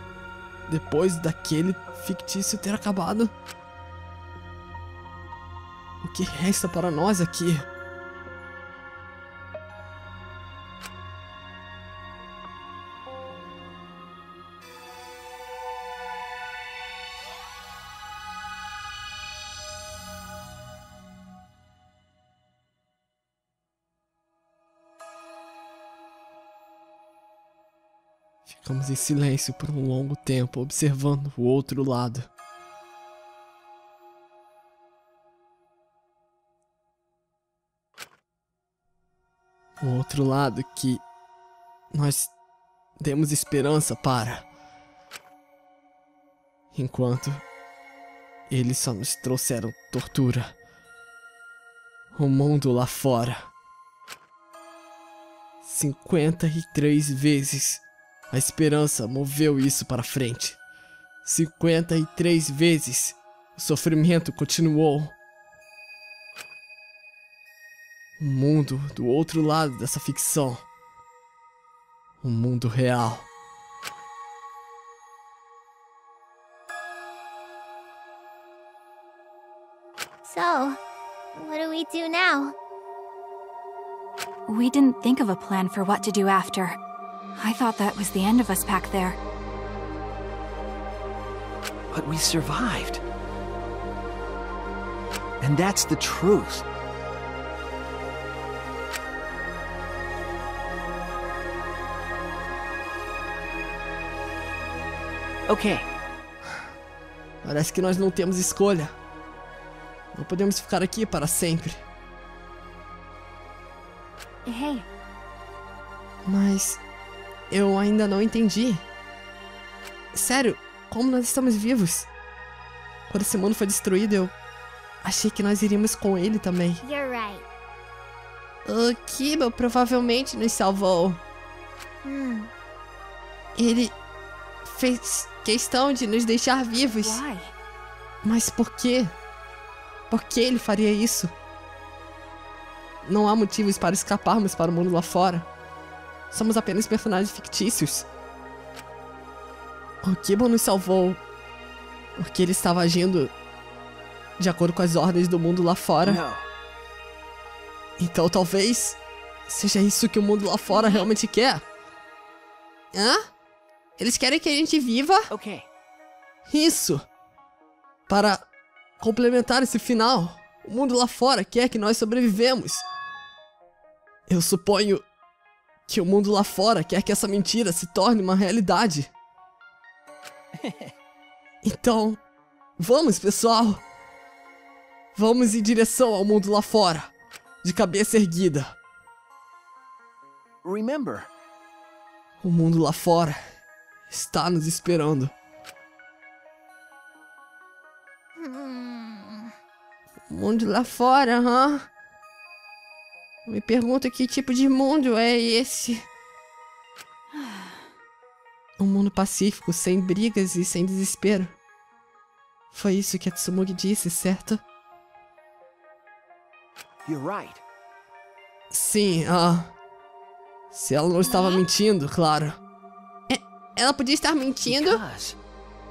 depois daquele fictício ter acabado? O que resta para nós aqui? Ficamos em silêncio por um longo tempo, observando o outro lado. O outro lado que nós demos esperança para. Enquanto eles só nos trouxeram tortura. O mundo lá fora. cinquenta e três vezes. A esperança moveu isso para frente. cinquenta e três vezes o sofrimento continuou. O mundo do outro lado dessa ficção. O mundo real. So, what do we do now? We didn't think of a plan for what to do after. I thought that was the end of us back there. But we survived. And that's the truth. Ok. Parece que nós não temos escolha. Não podemos ficar aqui para sempre. Hey. Mas... eu ainda não entendi. Sério, como nós estamos vivos? Quando esse mundo foi destruído, eu achei que nós iríamos com ele também. You're right. O Keebo provavelmente nos salvou. Hmm. Ele fez questão de nos deixar vivos. Why? Mas por quê? Por que ele faria isso? Não há motivos para escaparmos para o mundo lá fora. Somos apenas personagens fictícios. O Keebo nos salvou porque ele estava agindo de acordo com as ordens do mundo lá fora. Não. Então talvez seja isso que o mundo lá fora realmente quer. Hã? Eles querem que a gente viva? Ok. Isso. Para complementar esse final, o mundo lá fora quer que nós sobrevivemos. Eu suponho... que o mundo lá fora quer que essa mentira se torne uma realidade. Então, vamos, pessoal. Vamos em direção ao mundo lá fora, de cabeça erguida. Remember, o mundo lá fora está nos esperando. O mundo lá fora, hã? Huh? Me pergunto que tipo de mundo é esse? Um mundo pacífico, sem brigas e sem desespero. Foi isso que a Tsumugi disse, certo? You're right. Sim, ah. Se ela não estava mentindo, claro. É, ela podia estar mentindo. Because...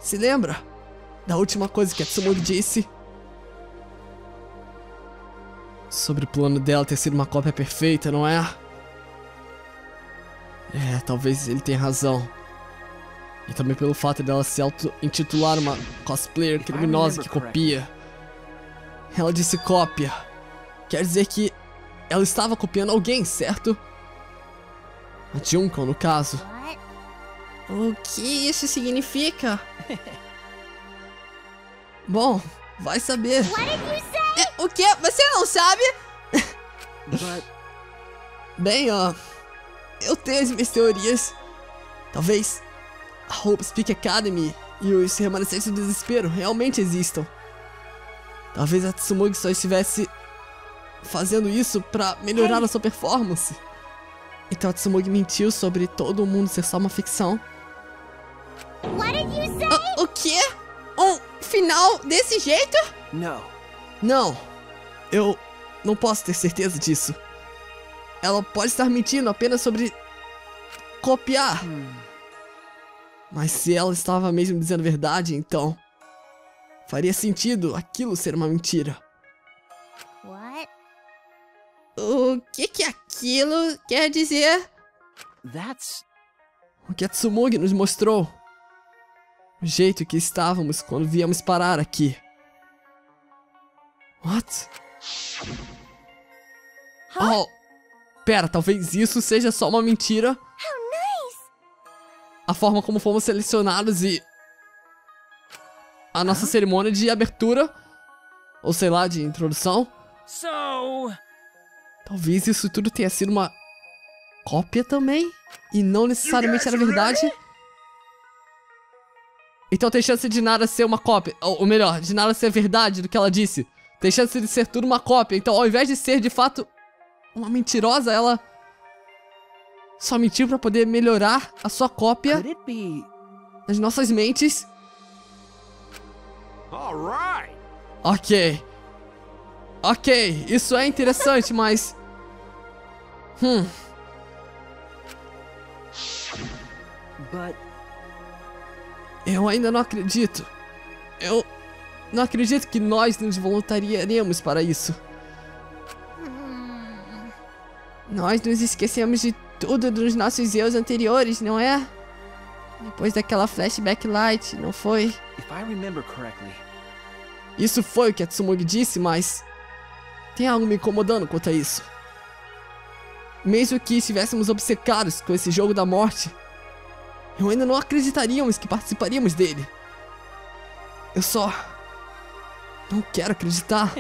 se lembra da última coisa que a Tsumugi disse? Sobre o plano dela ter sido uma cópia perfeita, não é? É, talvez ele tenha razão. E também pelo fato dela se auto-intitular uma cosplayer criminosa que copia. Ela disse cópia. Quer dizer que ela estava copiando alguém, certo? A Junko, no caso. O que isso significa? Bom, vai saber. É, o que? Você não sabe? Bem, ó, eu tenho as minhas teorias. Talvez a Hope's Peak Academy e os remanescentes do desespero realmente existam. Talvez a Tsumugi só estivesse fazendo isso pra melhorar a sua performance. Então a Tsumugi mentiu sobre todo mundo ser só uma ficção. O, o quê? Um final desse jeito? Não. Não. Eu não posso ter certeza disso. Ela pode estar mentindo apenas sobre copiar. Hum. Mas se ela estava mesmo dizendo a verdade, então faria sentido aquilo ser uma mentira. What? O que que aquilo quer dizer? That's... O que a Tsumugi nos mostrou. O jeito que estávamos quando viemos parar aqui. What? Huh? Oh, pera, talvez isso seja só uma mentira. How nice! A forma como fomos selecionados e... a nossa cerimônia de abertura, ou sei lá, de introdução. So... Talvez isso tudo tenha sido uma cópia também, e não necessariamente era verdade. Então tem chance de nada ser uma cópia, ou melhor, de nada ser verdade do que ela disse. Tem chance de ser tudo uma cópia, então ao invés de ser de fato uma mentirosa, ela só mentiu pra poder melhorar a sua cópia nas nossas mentes. Ok. Ok, isso é interessante, mas... Hum. Eu ainda não acredito. Eu não acredito que nós nos voluntariaremos para isso. Nós nos esquecemos de tudo dos nossos eus anteriores, não é? Depois daquela flashback light, não foi? Isso foi o que a Tsumugi disse, mas tem algo me incomodando quanto a isso. Mesmo que estivéssemos obcecados com esse jogo da morte, eu ainda não acreditaríamos que participaríamos dele. Eu só não quero acreditar.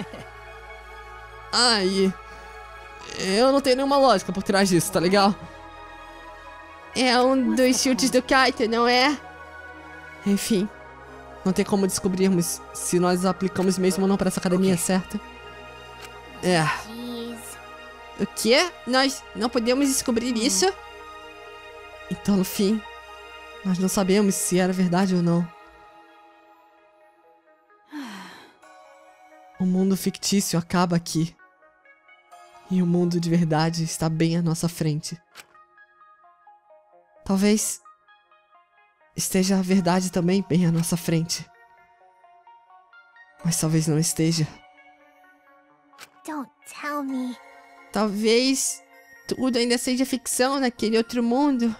Ah, e eu não tenho nenhuma lógica por trás disso, tá legal? É um dos chutes do Kaito, não é? Enfim, não tem como descobrirmos se nós aplicamos mesmo ou não para essa academia, certo? É. O quê? Nós não podemos descobrir isso? Então, no fim, nós não sabemos se era verdade ou não. O mundo fictício acaba aqui. E o mundo de verdade está bem à nossa frente. Talvez esteja a verdade também bem à nossa frente. Mas talvez não esteja. Don't tell me. Talvez tudo ainda seja ficção naquele outro mundo.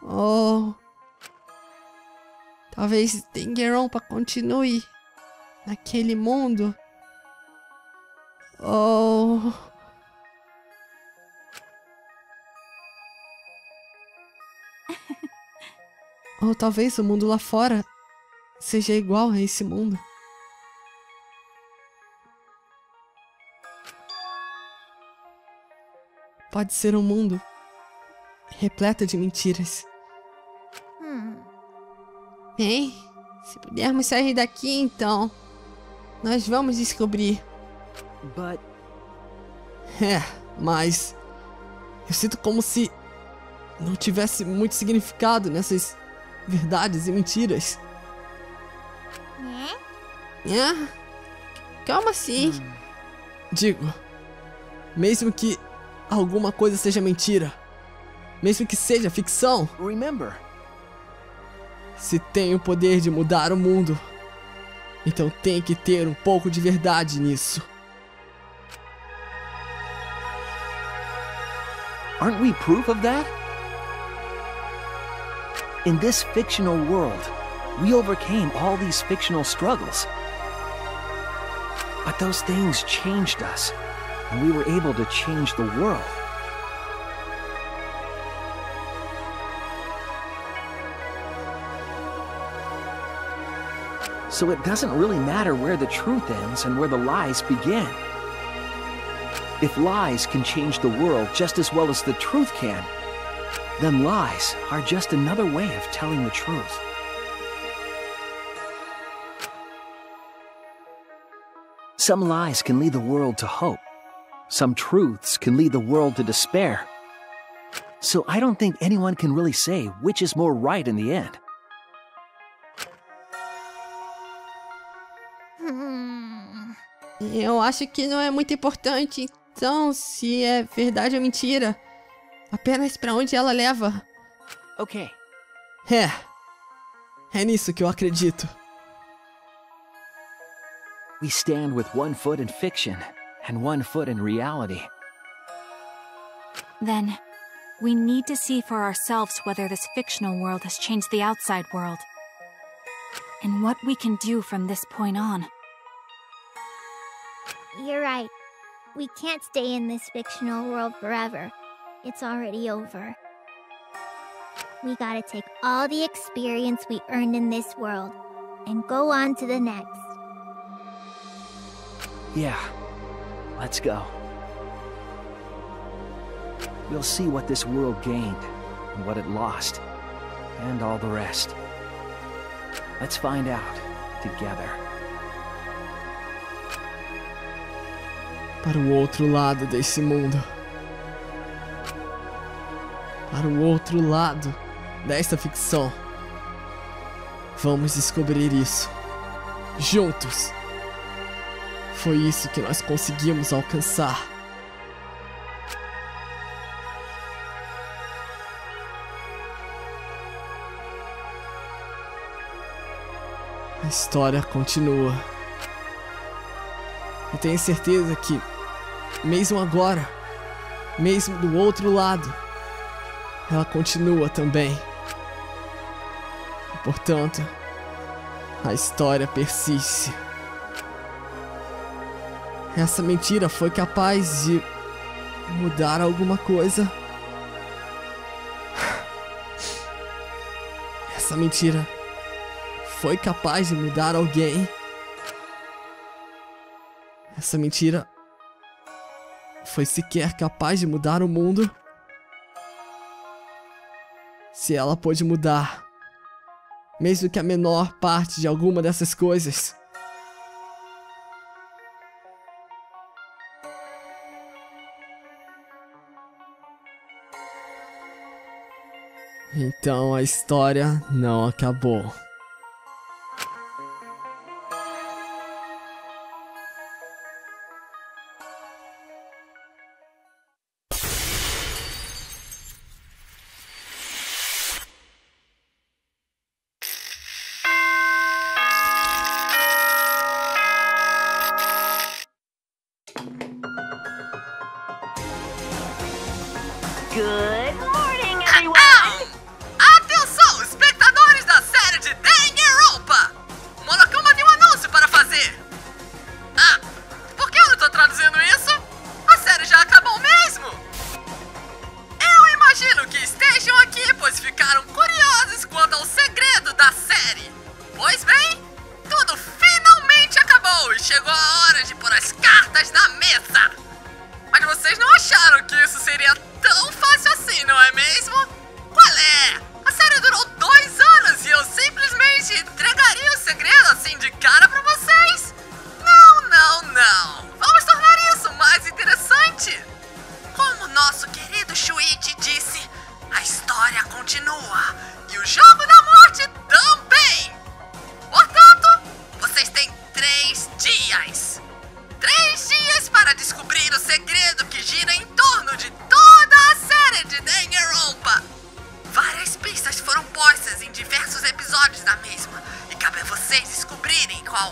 Ou... talvez Danganronpa continue naquele mundo. Ou... ou talvez o mundo lá fora seja igual a esse mundo. Pode ser um mundo repleto de mentiras. Hum. Bem, se pudermos sair daqui, então, nós vamos descobrir. But... É, mas eu sinto como se não tivesse muito significado nessas verdades e mentiras. É? É? Calma assim. Hum. Digo, mesmo que alguma coisa seja mentira, mesmo que seja ficção, Remember. Se tem o poder de mudar o mundo, então tem que ter um pouco de verdade nisso. Aren't we proof of that? In this fictional world, we overcame all these fictional struggles. But those things changed us. And we were able to change the world. so it doesn't really matter where the truth ends and where the lies begin. If lies can change the world just as well as the truth can, then lies are just another way of telling the truth. Some lies can lead the world to hope. Some truths can lead the world to despair. So I don't think anyone can really say which is more right in the end. Hum, eu acho que não é muito importante, então, se é verdade ou mentira. Apenas pra onde ela leva. Ok. É. É nisso que eu acredito. We stand with one foot in fiction and one foot in reality. Then, we need to see for ourselves whether this fictional world has changed the outside world, and what we can do from this point on. You're right. We can't stay in this fictional world forever. It's already over. We gotta take all the experience we earned in this world and go on to the next. Yeah, let's go. We'll see what this world gained and what it lost, and all the rest. Let's find out together. Para o outro lado desse mundo. Para o outro lado desta ficção. Vamos descobrir isso. Juntos. Foi isso que nós conseguimos alcançar. A história continua. Eu tenho certeza que, mesmo agora, mesmo do outro lado, ela continua também. Portanto, a história persiste. Essa mentira foi capaz de mudar alguma coisa. Essa mentira foi capaz de mudar alguém. Essa mentira foi sequer capaz de mudar o mundo. Se ela pôde mudar, mesmo que a menor parte de alguma dessas coisas, então a história não acabou. Vocês não descobrirem qual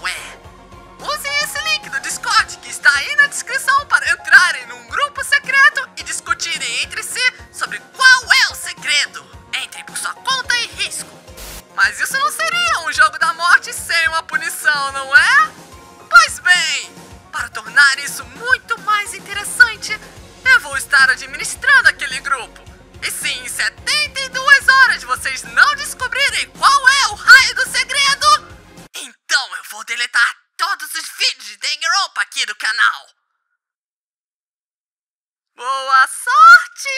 é o raio do segredo, então eu Boa sorte!